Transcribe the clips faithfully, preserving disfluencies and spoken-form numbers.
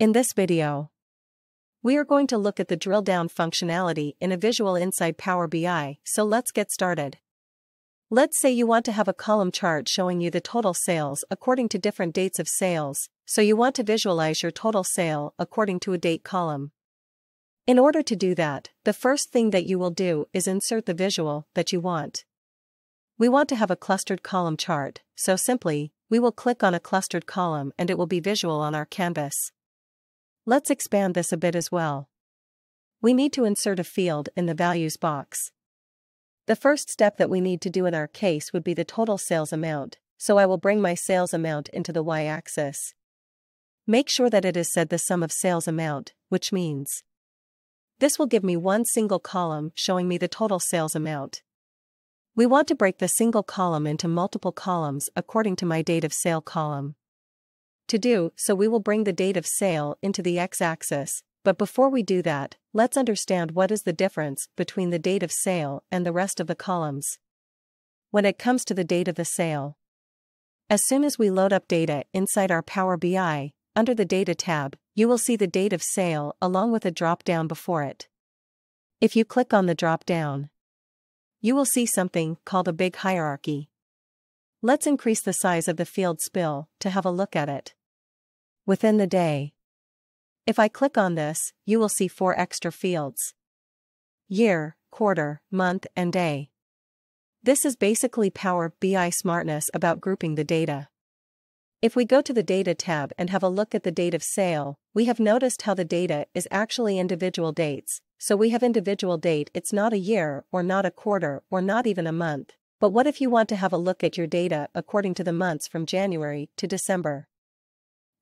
In this video, we are going to look at the drill down functionality in a visual inside Power B I, so let's get started. Let's say you want to have a column chart showing you the total sales according to different dates of sales, so you want to visualize your total sale according to a date column. In order to do that, the first thing that you will do is insert the visual that you want. We want to have a clustered column chart, so simply, we will click on a clustered column and it will be visual on our canvas. Let's expand this a bit as well. We need to insert a field in the values box. The first step that we need to do in our case would be the total sales amount, so I will bring my sales amount into the y-axis. Make sure that it is said the sum of sales amount, which means this will give me one single column showing me the total sales amount. We want to break the single column into multiple columns according to my date of sale column. To do so, we will bring the date of sale into the x-axis, but before we do that, let's understand what is the difference between the date of sale and the rest of the columns. When it comes to the date of the sale, as soon as we load up data inside our Power B I, under the Data tab, you will see the date of sale along with a drop-down before it. If you click on the drop-down, you will see something called a big hierarchy. Let's increase the size of the field spill to have a look at it. Within the day. If I click on this, you will see four extra fields: year, quarter, month, and day. This is basically Power B I smartness about grouping the data. If we go to the Data tab and have a look at the date of sale, we have noticed how the data is actually individual dates, so we have individual date. It's not a year or not a quarter or not even a month. But what if you want to have a look at your data according to the months from January to December?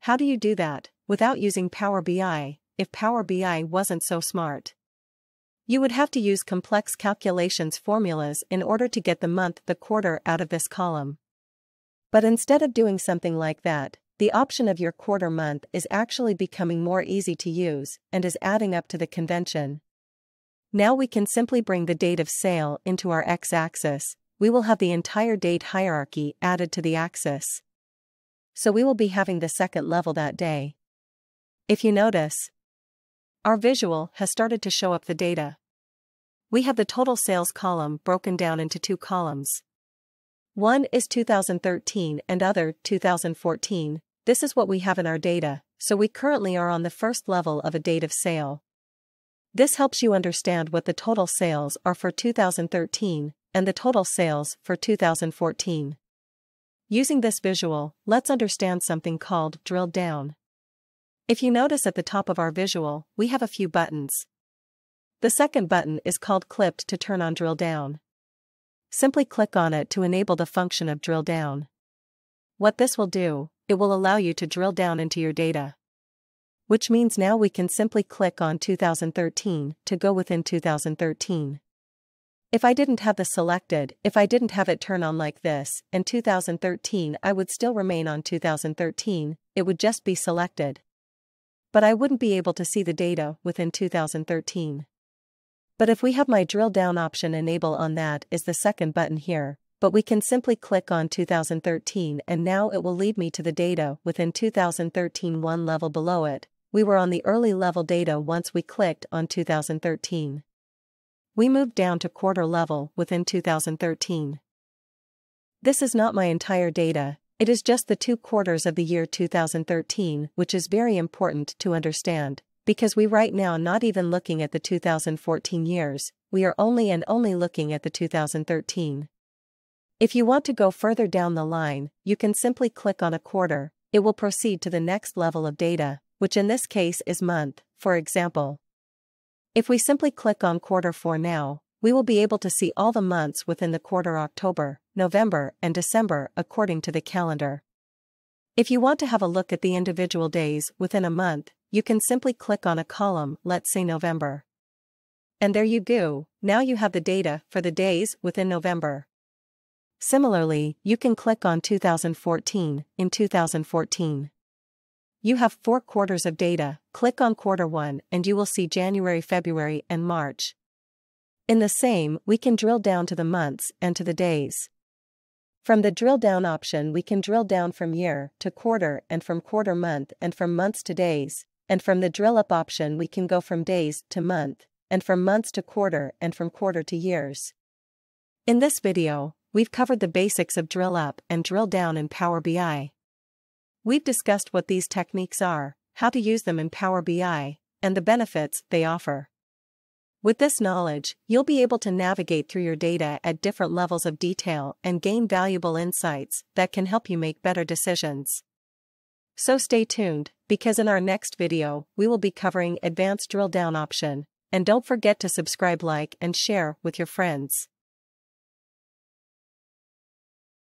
How do you do that without using Power B I, if Power B I wasn't so smart? You would have to use complex calculations formulas in order to get the month, the quarter out of this column. But instead of doing something like that, the option of your quarter month is actually becoming more easy to use and is adding up to the convention. Now we can simply bring the date of sale into our x-axis. We will have the entire date hierarchy added to the axis. So we will be having the second level that day. If you notice, our visual has started to show up the data. We have the total sales column broken down into two columns. One is two thousand thirteen and other two thousand fourteen. This is what we have in our data, so we currently are on the first level of a date of sale. This helps you understand what the total sales are for two thousand thirteen. And the total sales for two thousand fourteen. Using this visual, let's understand something called drill down. If you notice at the top of our visual, we have a few buttons. The second button is called clipped to turn on drill down. Simply click on it to enable the function of drill down. What this will do, it will allow you to drill down into your data. Which means now we can simply click on two thousand thirteen to go within two thousand thirteen. If I didn't have this selected, if I didn't have it turn on like this, and two thousand thirteen I would still remain on two thousand thirteen, it would just be selected. But I wouldn't be able to see the data within two thousand thirteen. But if we have my drill down option enable on, that is the second button here, but we can simply click on two thousand thirteen and now it will lead me to the data within two thousand thirteen one level below it. We were on the early level data once we clicked on two thousand thirteen. We moved down to quarter level within two thousand thirteen. This is not my entire data, it is just the two quarters of the year two thousand thirteen, which is very important to understand, because we right now not even looking at the two thousand fourteen years, we are only and only looking at the two thousand thirteen. If you want to go further down the line, you can simply click on a quarter, it will proceed to the next level of data, which in this case is month, for example. If we simply click on quarter for now, we will be able to see all the months within the quarter October, November, and December according to the calendar. If you want to have a look at the individual days within a month, you can simply click on a column, let's say November. And there you go, now you have the data for the days within November. Similarly, you can click on two thousand fourteen in two thousand fourteen. You have four quarters of data, click on quarter one and you will see January, February, and March. In the same, we can drill down to the months and to the days. From the drill down option we can drill down from year to quarter and from quarter month and from months to days, and from the drill up option we can go from days to month, and from months to quarter, and from quarter to years. In this video, we've covered the basics of drill up and drill down in Power B I. We've discussed what these techniques are, how to use them in Power B I, and the benefits they offer. With this knowledge, you'll be able to navigate through your data at different levels of detail and gain valuable insights that can help you make better decisions. So stay tuned, because in our next video, we will be covering advanced drill down option, and don't forget to subscribe, like, and share with your friends.